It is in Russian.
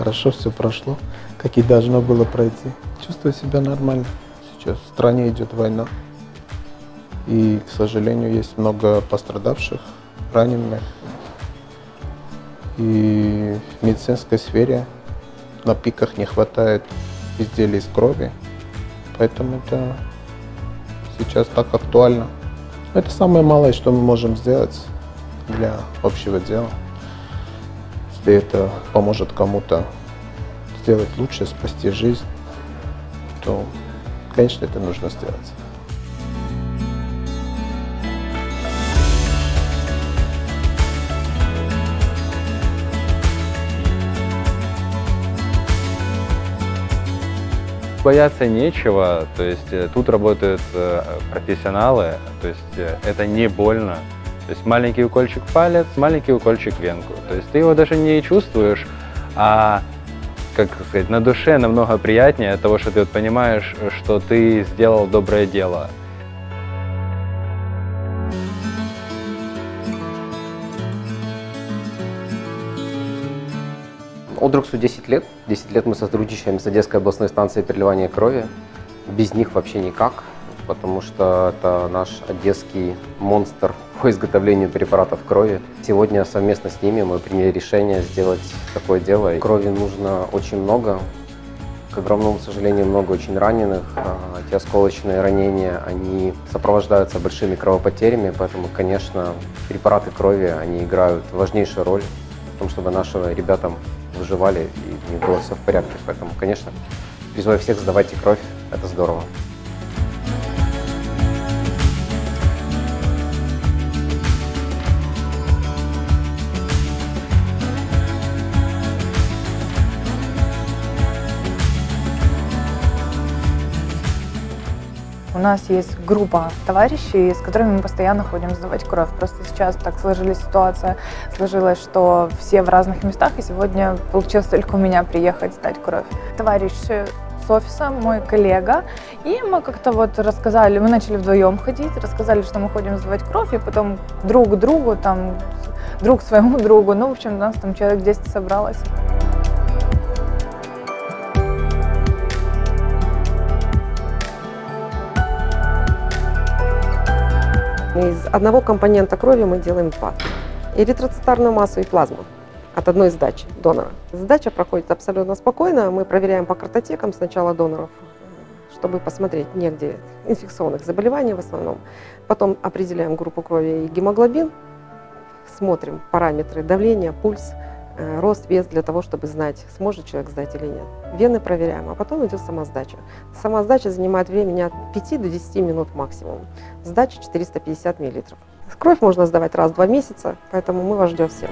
Хорошо все прошло, как и должно было пройти. Чувствую себя нормально. Сейчас в стране идет война. И, к сожалению, есть много пострадавших, раненых. И в медицинской сфере на пиках не хватает изделий из крови. Поэтому это сейчас так актуально. Это самое малое, что мы можем сделать для общего дела. Если это поможет кому-то сделать лучше, спасти жизнь, то, конечно, это нужно сделать. Бояться нечего, то есть тут работают профессионалы, то есть это не больно. То есть маленький укольчик в палец, маленький укольчик в венку. То есть ты его даже не чувствуешь, а, как сказать, на душе намного приятнее от того, что ты вот понимаешь, что ты сделал доброе дело. Одруксу 10 лет. 10 лет мы сотрудничаем с Одесской областной станцией переливания крови. Без них вообще никак, потому что это наш одесский монстр по изготовлению препаратов крови. Сегодня совместно с ними мы приняли решение сделать такое дело. Крови нужно очень много. К огромному сожалению, много очень раненых. Эти осколочные ранения, они сопровождаются большими кровопотерями, поэтому, конечно, препараты крови, они играют важнейшую роль в том, чтобы нашим ребятам выживали и не было все в порядке. Поэтому, конечно, призываю всех, сдавайте кровь, это здорово. У нас есть группа товарищей, с которыми мы постоянно ходим сдавать кровь. Просто сейчас так сложилась ситуация, что все в разных местах, и сегодня получилось только у меня приехать сдать кровь. Товарищ с офиса, мой коллега, и мы как-то вот рассказали, мы начали вдвоем ходить, рассказали, что мы ходим сдавать кровь, и потом друг другу, там, друг своему другу, ну, в общем, у нас там человек 10 собралось. Из одного компонента крови мы делаем два. Эритроцитарную массу и плазму от одной сдачи донора. Сдача проходит абсолютно спокойно. Мы проверяем по картотекам сначала доноров, чтобы посмотреть, негде инфекционных заболеваний в основном. Потом определяем группу крови и гемоглобин. Смотрим параметры давления, пульс, рост, вес для того, чтобы знать, сможет человек сдать или нет. Вены проверяем, а потом идет самосдача. Самосдача занимает времени от 5 до 10 минут максимум. Сдача 450 мл. Кровь можно сдавать раз в 2 месяца, поэтому мы вас ждем всем.